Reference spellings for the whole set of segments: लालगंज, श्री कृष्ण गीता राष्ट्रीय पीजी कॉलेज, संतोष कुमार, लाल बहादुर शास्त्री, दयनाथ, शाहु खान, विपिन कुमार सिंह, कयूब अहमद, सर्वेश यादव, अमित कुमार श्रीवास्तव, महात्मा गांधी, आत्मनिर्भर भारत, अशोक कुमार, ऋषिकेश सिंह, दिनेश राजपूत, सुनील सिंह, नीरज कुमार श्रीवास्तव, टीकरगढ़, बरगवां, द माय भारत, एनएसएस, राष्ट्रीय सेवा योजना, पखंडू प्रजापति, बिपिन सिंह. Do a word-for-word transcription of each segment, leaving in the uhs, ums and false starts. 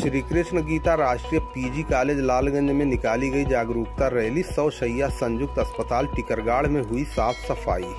श्री कृष्ण गीता राष्ट्रीय पीजी कॉलेज लालगंज में निकाली गई जागरूकता रैली। सौ शैया संयुक्त अस्पताल टीकरगढ़ में हुई साफ सफाई।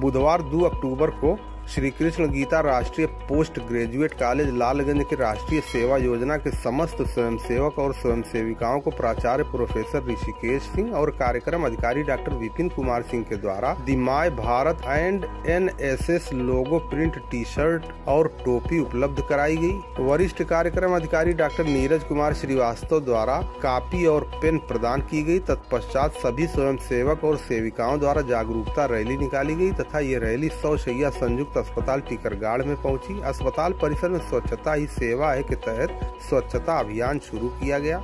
बुधवार दो अक्टूबर को श्री कृष्ण गीता राष्ट्रीय पोस्ट ग्रेजुएट कॉलेज लालगंज के राष्ट्रीय सेवा योजना के समस्त स्वयंसेवक और स्वयंसेविकाओं को प्राचार्य प्रोफेसर ऋषिकेश सिंह और कार्यक्रम अधिकारी डॉक्टर विपिन कुमार सिंह के द्वारा दी my Bharat and एनएसएस logo print T shirt और टोपी उपलब्ध कराई गई। वरिष्ठ कार्यक्रम अधिकारी डॉक्टर नीरज कुमार श्रीवास्तव द्वारा कॉपी और पेन प्रदान की गयी। तत्पश्चात सभी स्वयंसेवक और सेविकाओं द्वारा जागरूकता रैली निकाली गयी तथा ये रैली सौ शैया संयुक्त अस्पताल टीकरगढ़ में पहुंची। अस्पताल परिसर में स्वच्छता ही सेवा है के तहत स्वच्छता अभियान शुरू किया गया।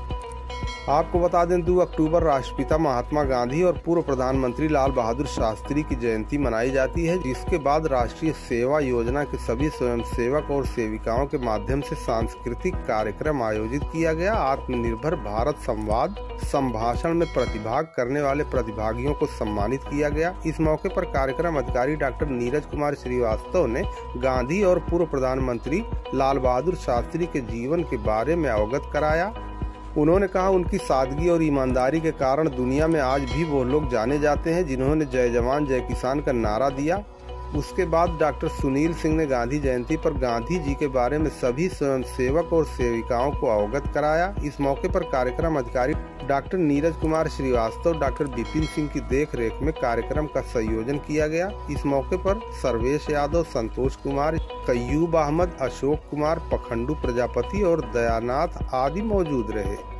आपको बता दें दो अक्टूबर राष्ट्रपिता महात्मा गांधी और पूर्व प्रधानमंत्री लाल बहादुर शास्त्री की जयंती मनाई जाती है, जिसके बाद राष्ट्रीय सेवा योजना के सभी स्वयंसेवक और सेविकाओं के माध्यम से सांस्कृतिक कार्यक्रम आयोजित किया गया। आत्मनिर्भर भारत संवाद संभाषण में प्रतिभाग करने वाले प्रतिभागियों को सम्मानित किया गया। इस मौके पर कार्यक्रम अधिकारी डॉक्टर नीरज कुमार श्रीवास्तव ने गांधी और पूर्व प्रधानमंत्री लाल बहादुर शास्त्री के जीवन के बारे में अवगत कराया। उन्होंने कहा उनकी सादगी और ईमानदारी के कारण दुनिया में आज भी वो लोग जाने जाते हैं जिन्होंने जय जवान जय किसान का नारा दिया। उसके बाद डॉक्टर सुनील सिंह ने गांधी जयंती पर गांधी जी के बारे में सभी स्वयंसेवक और सेविकाओं को अवगत कराया। इस मौके पर कार्यक्रम अधिकारी डॉक्टर नीरज कुमार श्रीवास्तव डॉक्टर विपिन सिंह की देखरेख में कार्यक्रम का संयोजन किया गया। इस मौके पर सर्वेश यादव, संतोष कुमार, कयूब अहमद, अशोक कुमार, पखंडू प्रजापति और दयानाथ आदि मौजूद रहे।